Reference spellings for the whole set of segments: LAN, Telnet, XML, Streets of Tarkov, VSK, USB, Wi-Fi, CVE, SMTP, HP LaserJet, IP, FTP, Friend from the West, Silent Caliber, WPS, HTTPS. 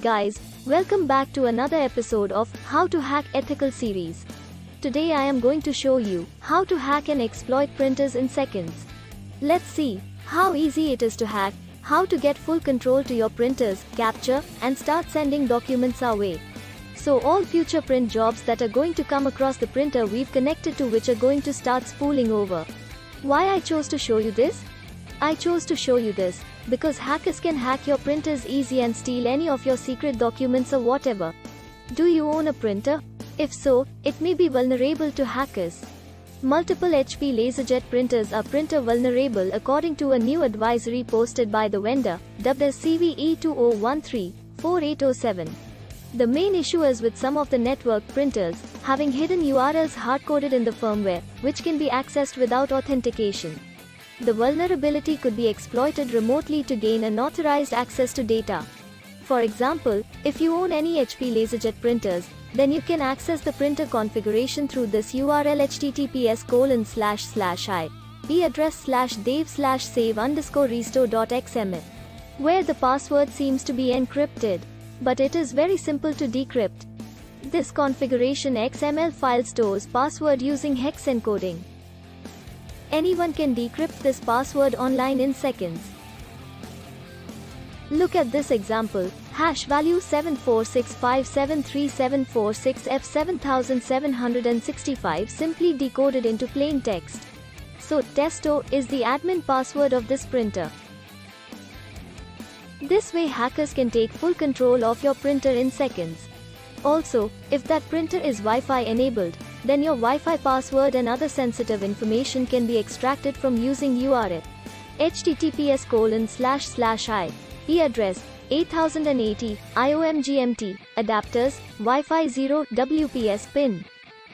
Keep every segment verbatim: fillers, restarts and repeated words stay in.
guys, welcome back to another episode of How to Hack Ethical series. Today I am going to show you how to hack and exploit printers in seconds. Let's see how easy it is to hack, how to get full control to your printers, capture, and start sending documents our way. So all future print jobs that are going to come across the printer we've connected to, which are going to start spooling over. Why I chose to show you this? I chose to show you this because hackers can hack your printers easy and steal any of your secret documents or whatever. Do you own a printer? If so, it may be vulnerable to hackers. Multiple H P LaserJet printers are printer vulnerable according to a new advisory posted by the vendor, dubbed as C V E two zero one three dash four eight zero seven. The main issue is with some of the network printers having hidden U R Ls hardcoded in the firmware, which can be accessed without authentication. The vulnerability could be exploited remotely to gain unauthorized access to data. For example, if you own any H P LaserJet printers, then you can access the printer configuration through this U R L: H T T P S colon slash slash I P address slash dave slash save underscore restore dot X M L, where the password seems to be encrypted, but it is very simple to decrypt. This configuration X M L file stores password using hex encoding. Anyone can decrypt this password online in seconds. Look at this example, hash value seven four six five seven three seven four six F seven seven six five simply decoded into plain text. So, testo is the admin password of this printer. This way hackers can take full control of your printer in seconds. Also, if that printer is Wi-Fi enabled, then your Wi-Fi password and other sensitive information can be extracted from using U R L H T T P S colon slash slash I P address eighty eighty I O M G M T adapters Wi-Fi zero W P S pin.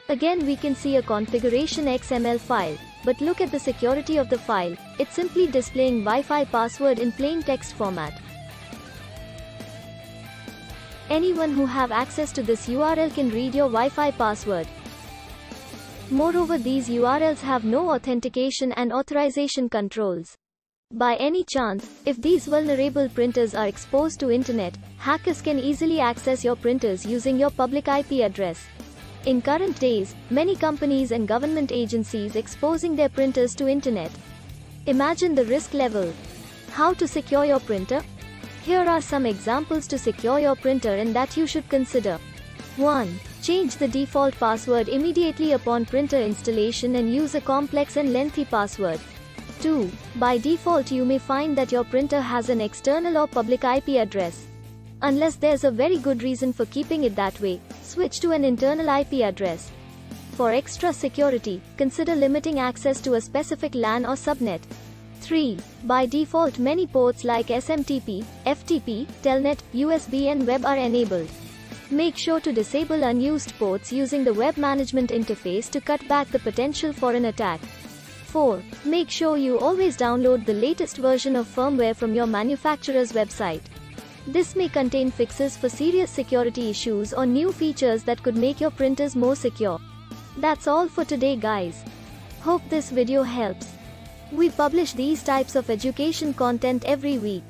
Again, we can see a configuration X M L file, but look at the security of the file. It's simply displaying Wi-Fi password in plain text format. Anyone who have access to this U R L can read your Wi-Fi password. Moreover, these U R Ls have no authentication and authorization controls. By any chance, if these vulnerable printers are exposed to internet, hackers can easily access your printers using your public I P address. In current days, many companies and government agencies exposing their printers to internet. Imagine the risk level. How to secure your printer? Here are some examples to secure your printer and that you should consider. one. Change the default password immediately upon printer installation and use a complex and lengthy password. two. By default, you may find that your printer has an external or public I P address. Unless there's a very good reason for keeping it that way, switch to an internal I P address. For extra security, consider limiting access to a specific LAN or subnet. three. By default, many ports like S M T P, F T P, Telnet, U S B and web are enabled. Make sure to disable unused ports using the web management interface to cut back the potential for an attack. four. Make sure you always download the latest version of firmware from your manufacturer's website. This may contain fixes for serious security issues or new features that could make your printers more secure. That's all for today, guys. Hope this video helps. We publish these types of education content every week.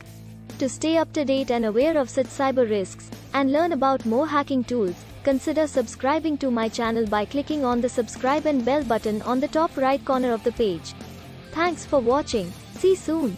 To stay up to date and aware of such cyber risks, and learn about more hacking tools, consider subscribing to my channel by clicking on the subscribe and bell button on the top right corner of the page. Thanks for watching. See you soon.